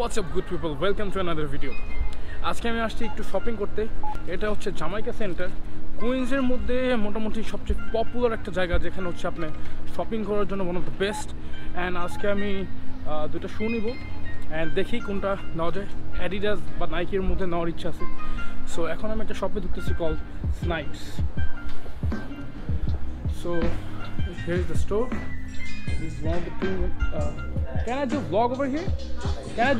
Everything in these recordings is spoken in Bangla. What's up good people, welcome to another video. আজকে আমি আসছি একটু শপিং করতে। এটা হচ্ছে জামাইকা সেন্টার, কুইন্সের মধ্যে মোটামুটি সবচেয়ে পপুলার একটা জায়গা, যেখানে হচ্ছে আপনি শপিং করার জন্য one of the best. And আজকে আমি দুটো শু নিব, অ্যান্ড দেখি কোনটা নেওয়া যায়। অ্যাডিডাস বা নাইকের মধ্যে নেওয়ার ইচ্ছা আছে। সো এখন আমি একটা শপে ঢুকতেছি call Snipes. So here is the store. This is one of the two. Can I do vlog over here? Yeah,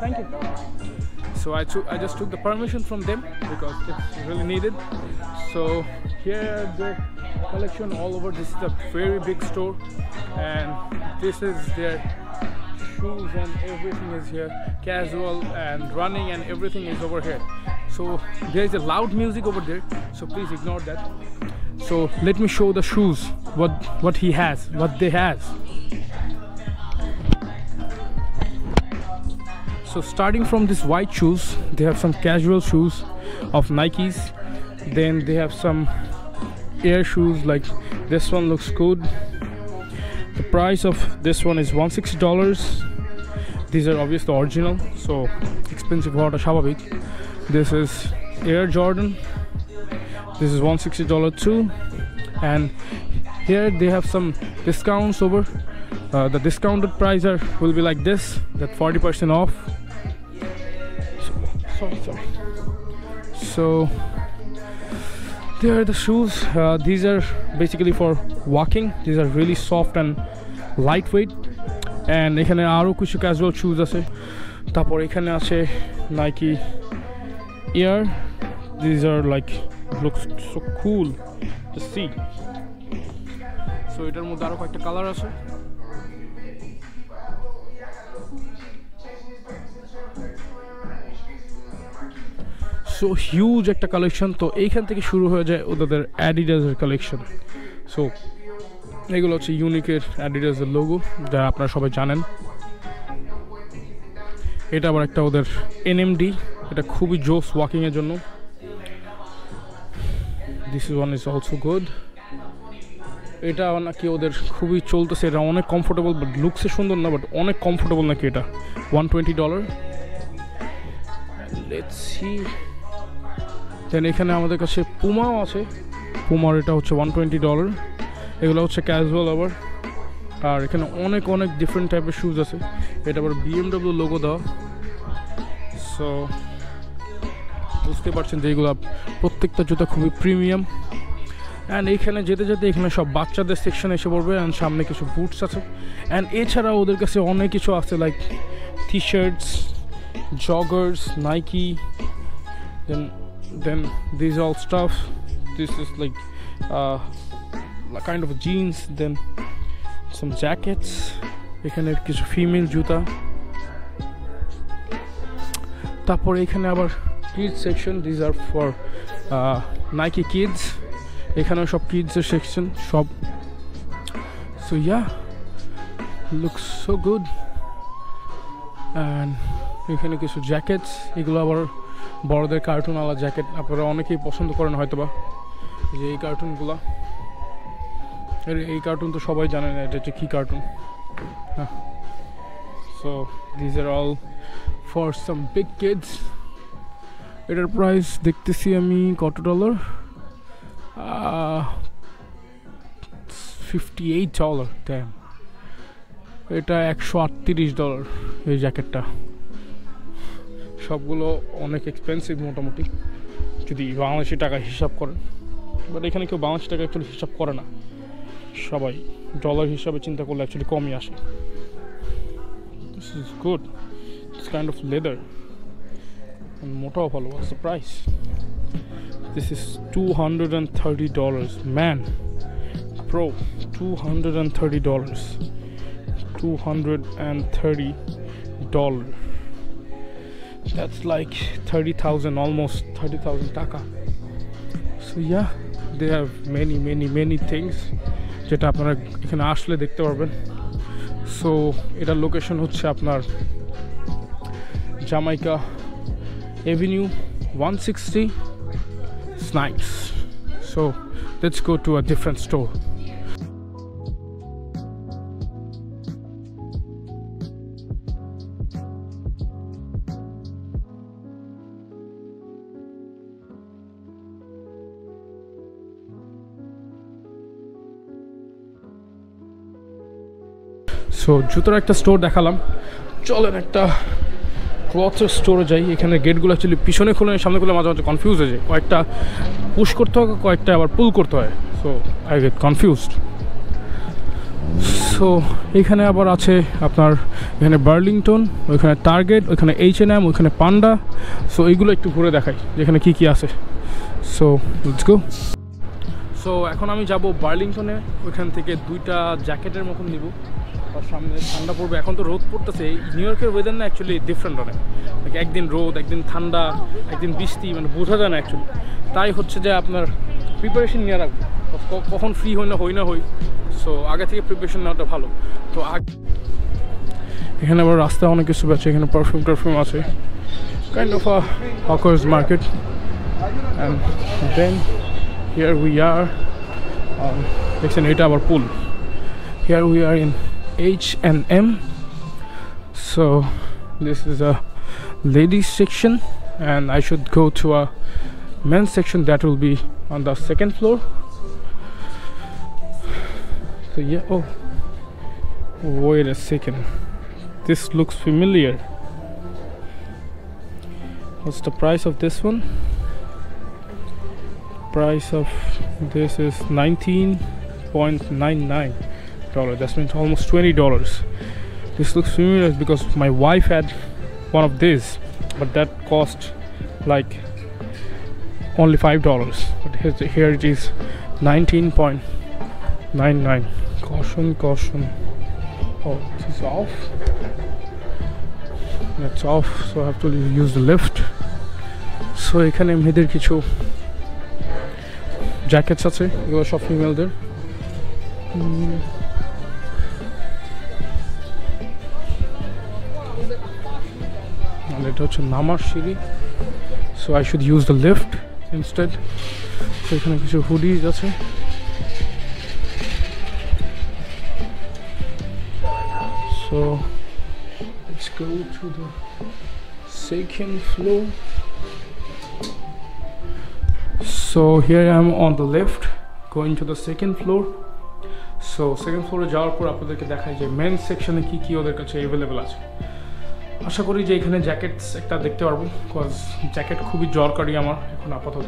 thank you. So I just took the permission from them because it's really needed. So here the collection all over. This is a very big store, and this is their shoes and everything is here. Casual and running and everything is over here. So there is a loud music over there, so please ignore that. So let me show the shoes, what he has, what they has. So starting from these white shoes, they have some casual shoes of Nikes. Then they have some air shoes, like this one looks good. The price of this one is $160. These are obviously original, so expensive hota shababik. This is Air Jordan. This is $160 too. And here they have some discounts over. The discounted price will be like this, that 40% off. So there are the shoes. These are basically for walking. These are really soft and lightweight. And ekhane aro kichu casual shoes ache. Tarpor ekhane ache Nike Air. These are like, looks so cool to see. So etar moddhe aro ekta color ache. So huge একটা কালেকশন। তো এইখান থেকে শুরু হয়ে যায় ওদের অ্যাডিডাসের কালেকশন। সো এগুলো হচ্ছে ইউনিকের অ্যাডিডাসের লোগো, যা আপনারা সবাই জানেন। এটা আবার একটা ওদের এনএমডি, এটা খুবই জোস ওয়াকিং এর জন্য। This one is also good. এটা নাকি ওদের খুবই চলতেছে, এটা অনেক কমফোর্টেবল, বাট লুকসে সুন্দর না, বাট অনেক কমফোর্টেবল নাকি। এটা $120। Let's see. দেন এখানে আমাদের কাছে পুমাও আছে। পুমার এটা হচ্ছে $120। এগুলো হচ্ছে ক্যাজুয়াল আবার। আর এখানে অনেক অনেক ডিফারেন্ট টাইপের শুজ আছে। এটা আবার BMW লোগো দেওয়া। সো বুঝতে পারছেন যে এইগুলো প্রত্যেকটা জুতা খুবই প্রিমিয়াম। অ্যান্ড এইখানে যেতে যেতে এখানে সব বাচ্চাদের সেকশন এসে পড়বে। অ্যান্ড সামনে কিছু বুটস আছে। অ্যান্ড এছাড়া ওদের কাছে অনেক কিছু আছে, like T shirts, joggers, Nike. Then these all stuff. This is like kind of jeans, then some jackets. এখানে কিছু ফিমেল জুতা। তারপরে এখানে আবার kids section. These are for Nike kids. এখানে সব kids section সব। So yeah, looks so good. And এখানে কিছু জ্যাকেটস, এগুলো আবার বড়দের কার্টুনওয়ালা জ্যাকেট। আপনারা অনেকেই পছন্দ করেন হয়তোবা, যে এই কার্টুনগুলা। এই কার্টুন তো সবাই জানে না এটা হচ্ছে কী কার্টুন। হ্যাঁ, so these are all for some big kids. এটার প্রাইস দেখতেছি আমি কত ডলার, $58। ড্যাম, এটা $138 এই জ্যাকেটটা। সবগুলো অনেক এক্সপেন্সিভ মোটামুটি, যদি বাংলাদেশি টাকা হিসাব করেন। বাট এখানে কেউ বাংলাদেশি টাকা অ্যাকচুয়ালি হিসাব করে না, সবাই ডলার হিসাবে চিন্তা করলে অ্যাকচুয়ালি কমই আসে। This is good, this kind of leather, মোটাও ভালো। What's the price? This is $230, man pro. $230, $230. That's like 30,000, almost 30,000 taka. So yeah, they have many things যেটা আপনারা এখানে আসলে দেখতে পারবেন। সো এটার লোকেশন হচ্ছে আপনার Jamaica avenue 160, Snipes. So let's go to a different store. So জুতোর একটা স্টোর দেখালাম, চলেন একটা ক্লথের স্টোরে যাই। এখানে গেটগুলো অ্যাকচুয়ালি পিছনে খুলে সামনে খুলে মাঝে মাঝে কনফিউজ হয়ে যায়, কয়েকটা পুশ করতে হয়, কয়েকটা আবার পুল করতে হয়, so I get confused. So এখানে আবার আছে আপনার, এখানে বার্লিংটন, ওইখানে টার্গেট, ওইখানে H&M, ওইখানে পান্ডা। সো এইগুলো একটু ঘুরে দেখাই যেখানে কি কি আছে। So let's go. সো এখন আমি যাব বার্লিংটনে, ওইখান থেকে দুইটা জ্যাকেটের মতন নিব, আর সামনে ঠান্ডা পড়বে, এখন তো রোদ পড়তেছে। নিউ ইয়র্কের ওয়েদার না অ্যাকচুয়ালি ডিফারেন্ট অনেক, একদিন রোদ, একদিন ঠান্ডা, একদিন বৃষ্টি, মানে বোঝা যায় না অ্যাকচুয়ালি। তাই হচ্ছে যে আপনার প্রিপারেশন নিয়ে রাখবো, কখন ফ্রি হই না হই, সো আগে থেকে প্রিপারেশন নেওয়াটা ভালো। তো এখানে আবার রাস্তায় অনেক কিছু আছে, এখানে পারফিউম টারফিউম আছে, kind of a hawkers market. And then here we are, দেখছেন এটা আবার pull, here we are in H&M. So this is a ladies section and I should go to a men's section that will be on the second floor. So yeah, oh wait a second, this looks familiar. What's the price of this one? Price of this is $19.99. that means almost $20. This looks familiar because my wife had one of these, but that cost like only $5, but here it is $19.99. Caution, caution. Oh, this is off. That's off, so I have to use the lift. So এখানে মেয়েদের কিছু জ্যাকেটস আছে, এগুলো সব ফিমেলদের। এটা হচ্ছে নামার সিঁড়ি, so I should use the lift instead. তো এখানে কিছু হুডিজ আছে, so let's go to the second floor. So here I am on the left going to the second floor. So second floor এ যাওয়ার পর আপনাদেরকে দেখাই যে মেন সেকশনে কি কি ওদের কাছে अवेलेबल আছে। আশা করি যে এখানে জ্যাকেটস একটা দেখতে পারবো, কজ জ্যাকেট খুবই দরকারি আমার এখন আপাতত।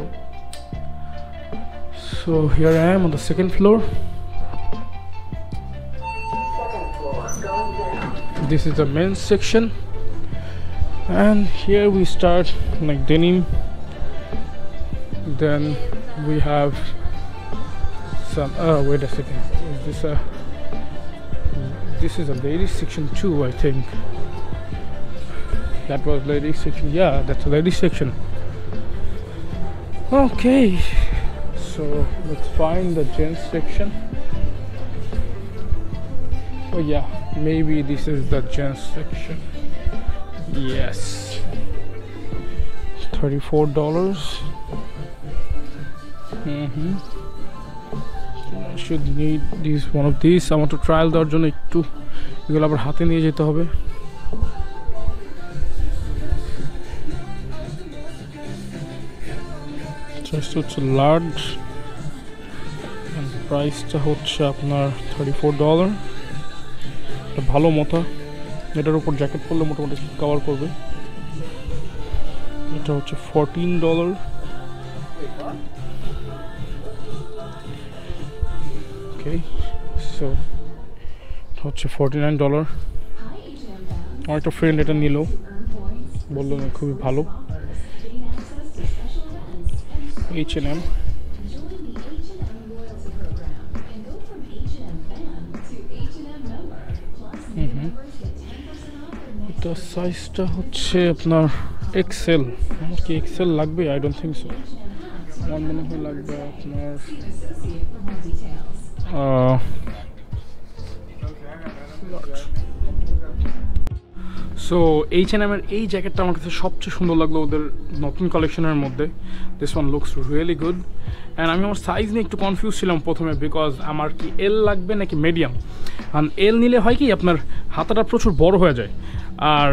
So here I am on the second floor. This is the men's section and here we start like denim, then we have some wait a second, is this a, this is a ladies section too, I think. That was ladies section, yeah, that's a ladies section. Okay, so let's find the gents section. Oh yeah, maybe this is the gents section. Yes, $34. I should need this one of these. I want to trial দেওয়ার জন্য একটু এগুলো আবার হাতে নিয়ে যেতে হবে। লার্জ, প্রাইসটা হচ্ছে আপনার $34। ভালো মতো, এটার উপর জ্যাকেট পরলে মোটামুটি কভার করবে। এটা হচ্ছে $14। Okay, so এটা হচ্ছে $49। আমার একটা ফ্রেন্ড এটা নিল, বললো খুবই ভালো। H&M, এটা সাইজটা হচ্ছে আপনার XL। আমার কি XL লাগবে? I don't think so. আমার মনে হয় লাগবে আপনার সো H&M এর এই জ্যাকেটটা আমার কাছে সবচেয়ে সুন্দর লাগলো ওদের নতুন কালেকশনের মধ্যে। This one looks really good and আমি আমার সাইজ নিয়ে একটু কনফিউজ ছিলাম প্রথমে, বিকজ আমার কি এল লাগবে নাকি মিডিয়াম। অ্যান্ড এল নিলে হয় কি আপনার হাতাটা প্রচুর বড় হয়ে যায় আর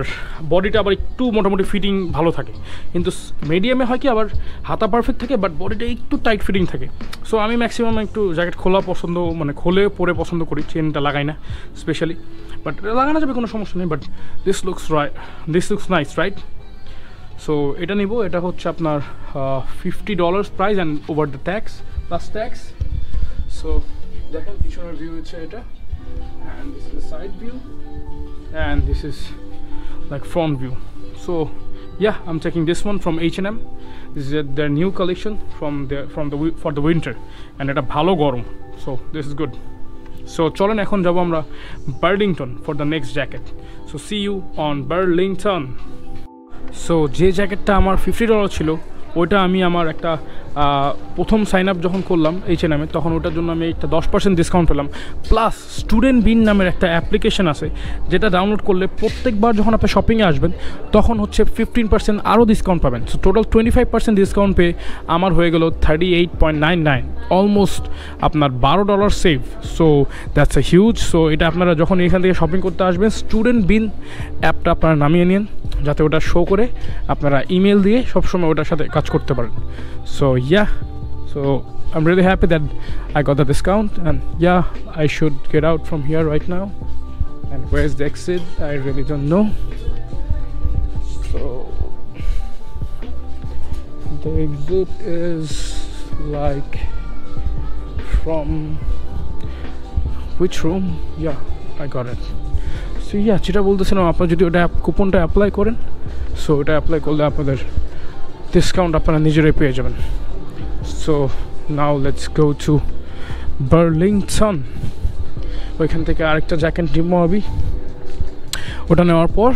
বডিটা আবার একটু মোটামুটি ফিটিং ভালো থাকে, কিন্তু মিডিয়ামে হয় কি আবার হাতা পারফেক্ট থাকে বাট বডিটা একটু টাইট ফিটিং থাকে। সো আমি ম্যাক্সিমাম একটু জ্যাকেট খোলা পছন্দ, মানে খোলে পরে পছন্দ করি, চেনটা লাগাই না স্পেশালি, বাট লাগানো যাবে কোনো সমস্যা নেই। But this looks nice right. So এটা নিব, এটা হচ্ছে আপনার $50 price and over the tax plus tax. So দেখেন পিছনের ভিউ হচ্ছে এটা, and this is the side view and this is like front view. So yeah, I'm taking this one from H&M. This is their new collection for the winter, and it's a bhalo gorom, so this is good. So cholen ekhon jabo amra Burlington for the next jacket, so see you on Burlington. So je jacket ta amar $50 chilo ওইটা আমি আমার একটা প্রথম সাইন আপ যখন করলাম H&M এ, তখন ওটার জন্য আমি একটা 10% ডিসকাউন্ট পেলাম, প্লাস স্টুডেন্ট বিন নামের একটা অ্যাপ্লিকেশান আছে যেটা ডাউনলোড করলে প্রত্যেকবার যখন আপনি শপিংয়ে আসবেন তখন হচ্ছে 15% আরও ডিসকাউন্ট পাবেন। সো টোটাল 25% ডিসকাউন্ট পেয়ে আমার হয়ে গেল 38.99, অলমোস্ট আপনার $12 সেভ। So that's a huge. So এটা আপনারা যখন এখান থেকে শপিং করতে আসবেন স্টুডেন্ট বিন অ্যাপটা আপনারা নামিয়ে নিন, যাতে ওটা শো করে আপনারা ইমেল দিয়ে সবসময় ওটার সাথে কাজ করতে পারেন। So yeah, so I am really happy that I got the discount, and yeah I should get out from here right now, and where is the exit I really don't know. So the exit is like from which room? Yeah I got it. So yeah, যেটা বলতেছিলাম আপনারা যদি ওটা কুপনটা অ্যাপ্লাই করেন, সো ওটা অ্যাপ্লাই করলে আপনাদের ডিসকাউন্ট আপনারা নিজেরাই পেয়ে যাবেন। So now let's go to Burlington. ওইখান থেকে আরেকটা জ্যাকেট নিবো আমি, ওটা নেওয়ার পর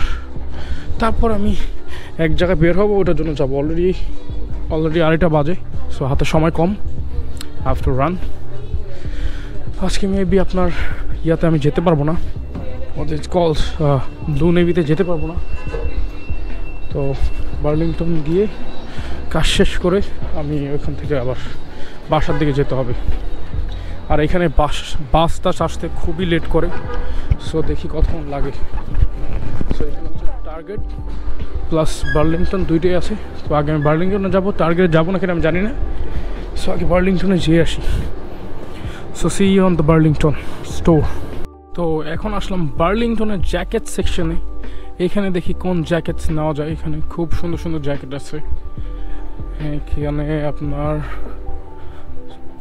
তারপর আমি এক জায়গায় বের হবো, ওটার জন্য যাবো। অলরেডি 2:30 বাজে, সো হাতে সময় কম, হ্যাভ টু রান। আজকে মেবি আপনার ইয়াতে আমি যেতে পারবো না, ওদের ইটস কলস ব্লু নেভিতে যেতে পারবো না। তো বার্লিংটন গিয়ে কাজ শেষ করে আমি ওইখান থেকে আবার বাসার দিকে যেতে হবে, আর এখানে বাসটা আসতে খুবই লেট করে। সো দেখি কতক্ষণ লাগে। সো এখানে হচ্ছে টার্গেট প্লাস বার্লিংটন দুইটাই আছে। তো আগে আমি বার্লিংটনে যাবো, টার্গেটে যাবো না কেন আমি জানি না। সো আগে বার্লিংটনে যেয়ে আসি। So see you on the Burlington store. তো এখন আসলাম বার্লিংটনের জ্যাকেট সেকশনে। এখানে দেখি কোন জ্যাকেটস নেওয়া যায়। এখানে খুব সুন্দর সুন্দর জ্যাকেট আছে। এখানে আপনার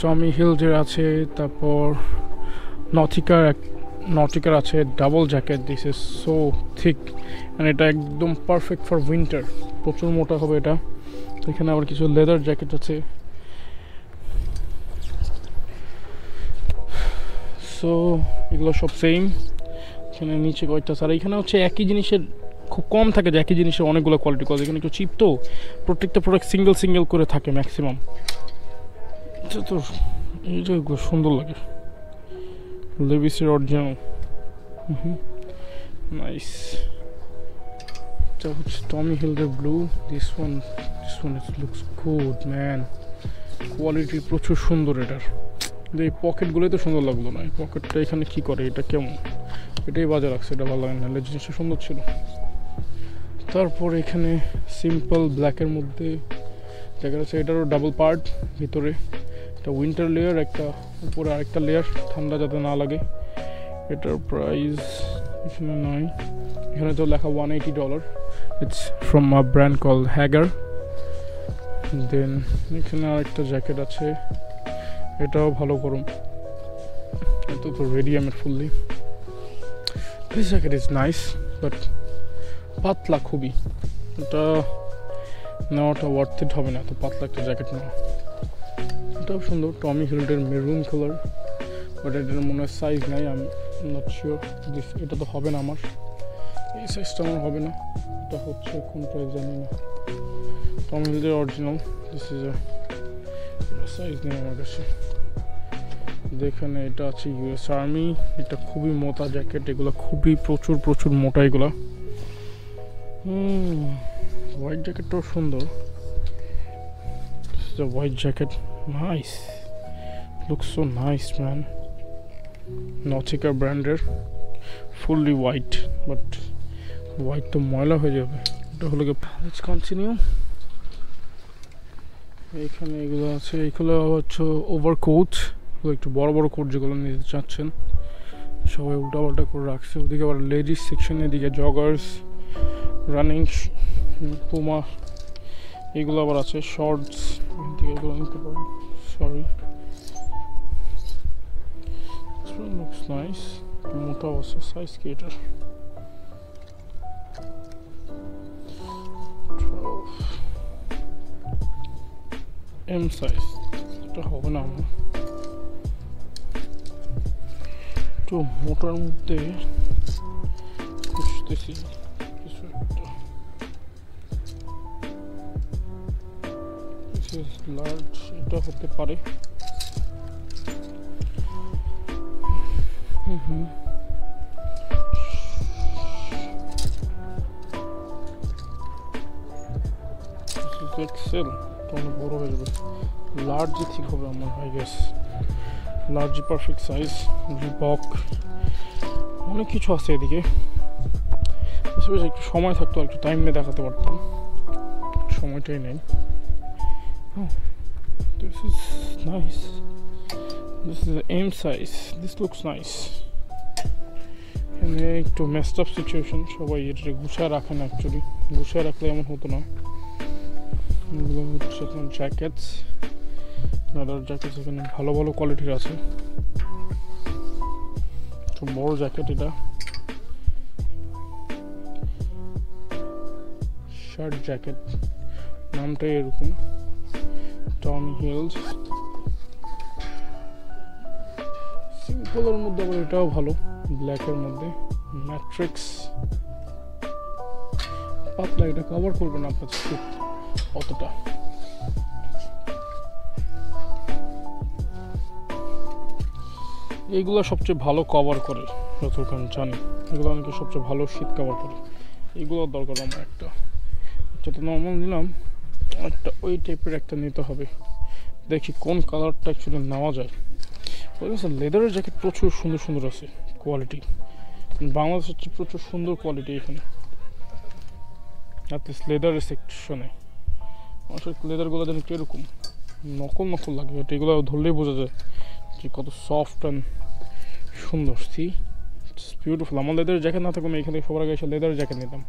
টমি হিলফিগার আছে, তারপর নটিকার আছে double jacket. This is so thick, মানে এটা একদম পারফেক্ট ফর উইন্টার, প্রচুর মোটা হবে এটা। এখানে আবার কিছু লেদার জ্যাকেট আছে। সো এগুলো সব সেম। এখানে নিচে কয়েকটা স্যার, এখানে হচ্ছে একই জিনিসের খুব কম থাকে যে একই জিনিসের অনেকগুলো কোয়ালিটি, কজ এখানে একটু চিপ, তো প্রত্যেকটা প্রোডাক্ট সিঙ্গেল সিঙ্গেল করে থাকে ম্যাক্সিমাম। তো এইটা সুন্দর লাগে, লেভিসের অরিজিনাল, নাইস। এটা হচ্ছে Tommy Hilfiger blue. This one looks good man, quality প্রচুর সুন্দর এটার। এই পকেটগুলোই তো সুন্দর লাগলো না, এই পকেটটা এখানে কী করে, এটা কেমন, এটাই বাজার রাখছে, এটা ভালো লাগে না, নাহলে জিনিসটা সুন্দর ছিল। তারপর এখানে সিম্পল ব্ল্যাকের মধ্যে দেখা যাচ্ছে, এটারও ডাবল পার্ট, ভিতরে একটা উইন্টার লেয়ার, একটা উপরে আরেকটা লেয়ার, ঠান্ডা যাতে না লাগে। এটার প্রাইস এখানে নাই, এখানে তো লেখা $180। It's from a brand call Haggar. Then এখানে আরেকটা জ্যাকেট আছে, এটাও ভালো গরম, এটা তো রেডিয়ামের fully. This jacket is nice, but পাতলা খুবই, এটা নেওয়াটা worth it হবে না, তো পাতলা একটা জ্যাকেট নেওয়া। এটাও সুন্দর, Tommy Hilfiger maroon colour, but এটার মনে হয় সাইজ নাই, আই এম নট শিওর। এটা তো হবে না আমার, এই সাইজটা আমার হবে না। এটা হচ্ছে কোনটা জানি না, Tommy Hilfiger original. This is size নেই আমার কাছে। এখানে এটা আছে US আর্মি, এটা খুবই মোটা জ্যাকেট, এগুলো খুবই প্রচুর মোটা এগুলো। হোয়াইট জ্যাকেটটাও সুন্দর, white jacket Nice. Looks so nice, man. Nautica branded, fully white, but white to moila hoye jabe. Let's continue. এখানে এগুলো আছে, এগুলো হচ্ছে ওভারকোট, একটু বড় বড় কোট যেগুলো নিতে চাচ্ছেন সবাই উল্টাপাল্টা করে রাখছে। ওদিকে আবার লেডিস সেকশন, এদিকে জগার্স, রানিং, পুমা এগুলো আবার আছে, শর্টস এদিকে এগুলো নিতে পারেন। Sorry, looks nice. মোটা আছে, সাইজ কি এটা? 12 M size. এটা হবে না, একটু মোটার মধ্যে খুঁজতেছি কিছু একটা। লার্জ এটা হতে পারে। এক্সেল অনেক বড় হয়ে যাবে, লার্জই ঠিক হবে আমার, আই গেস লার্জই পারফেক্ট সাইজ। রিবক অনেক কিছু আছে এদিকে, একটু সময় থাকতো একটু টাইম নিয়ে দেখাতে পারতাম, সময়টাই নেই। This is nice. This is the M size. This looks nice. এখানে একটু messed up situation, সবাই এটা গুছিয়ে রাখে না, অ্যাকচুয়ালি গুছিয়ে রাখলে এমন হতো না। এগুলো হচ্ছে আপনার জ্যাকেটস, নাদার জ্যাকেটস এখানে ভালো ভালো কোয়ালিটির আছে। খুব বড় জ্যাকেট এটা, শার্ট জ্যাকেট, নামটাই এরকম টমি হিলস। সিম্পলের মধ্যে আবার এটাও ভালো, ব্ল্যাকের মধ্যে ম্যাট্রিক্স, পাতলা, এটা কভার করবে না আপনার খুব অতটা। এগুলো সবচেয়ে ভালো কভার করে যতটুকু আমি জানি, এগুলো অনেকে সবচেয়ে ভালো শীত কভার করে। এগুলোর দরকার আমার একটা, যত নর্মাল নিলাম একটা ওই টাইপের একটা নিতে হবে, দেখি কোন কালারটা অ্যাকচুয়ালি নেওয়া যায়। লেদারের জ্যাকেট প্রচুর সুন্দর সুন্দর আছে কোয়ালিটি, বাংলাদেশ হচ্ছে প্রচুর সুন্দর কোয়ালিটি এখানে লেদারের সেকশনে। আসলে লেদারগুলো যেন কীরকম নকল নকল লাগে, এগুলো ধরলেই বোঝা যায় যে কত সফট অ্যান্ড সুন্দর। See it's beautiful. আমার লেদারের জ্যাকেট না থাকলে আমি এখানে সবার আগে এসে লেদারের জ্যাকেট নিতাম,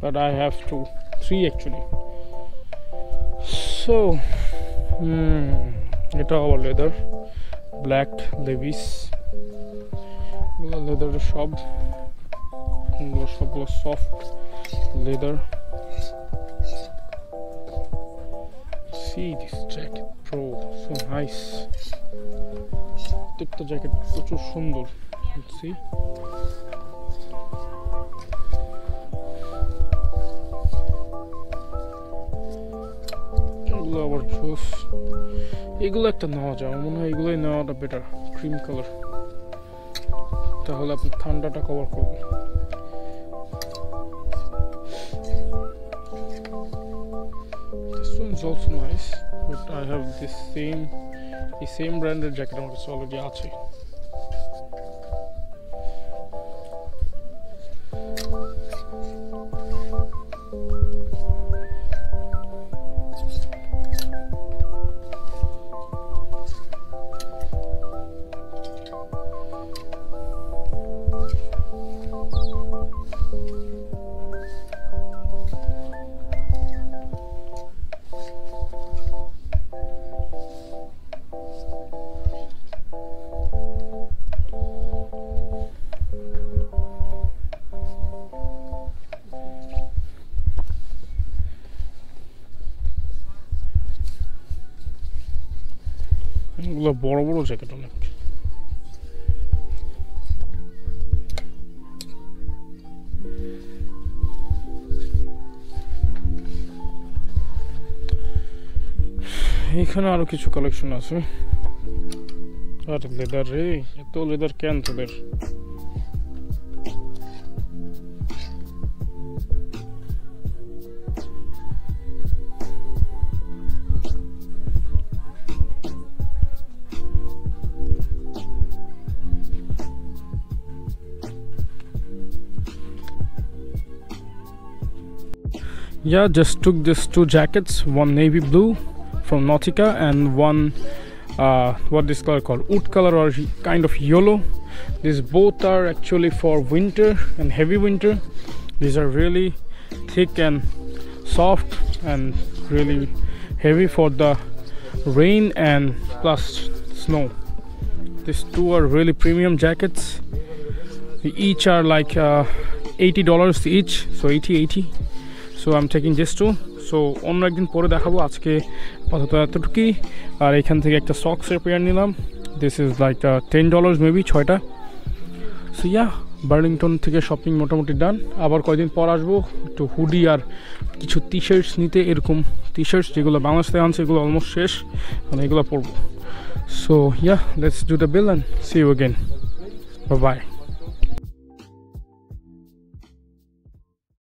but I have three actually. So এটা আবার লেদার, ব্ল্যাক লেভিস, এগুলো লেদারের সব, সবগুলো soft leather. See this jacket, bro, so nice. Take the jacket, প্রচুর সুন্দর। Let's see. এগুলো আবার জোস, এগুলো একটা নেওয়া যায় মনে হয়, এগুলোই নেওয়াটা বেটার, ক্রিম কালার, তাহলে আপনি ঠান্ডাটা কভার করবেন। It's also nice, but I have this same branded jacket on, it's already achi. এগুলো বড় বড় জ্যাকেট অনেক। এখানে আরো কিছু কালেকশন আছে। আর লেদার রে, এত লেদার কেন তোদের? Yeah, just took these two jackets, one navy blue from Nautica and one what this color called wood color or kind of yellow. These both are actually for winter and heavy winter. These are really thick and soft and really heavy for the rain and plus snow. These two are really premium jackets. Each are like $80 each, so 80. So I'm taking these two. So অন্য একদিন পরে দেখাবো, আজকে আপাতত এতটুকু। আর এখান থেকে একটা সক্সের পেয়ার নিলাম, this is like $10 maybe, 6টা। So yeah, বার্লিংটন থেকে শপিং মোটামুটি ডান। আবার কয়েকদিন পর আসবো একটু হুডি আর কিছু টি শার্টস নিতে। এরকম টি শার্টস যেগুলো বাংলাদেশে আনছে এগুলো অলমোস্ট শেষ, মানে এগুলো পরবো। So yeah, let's do the bill and see you again. Bye bye.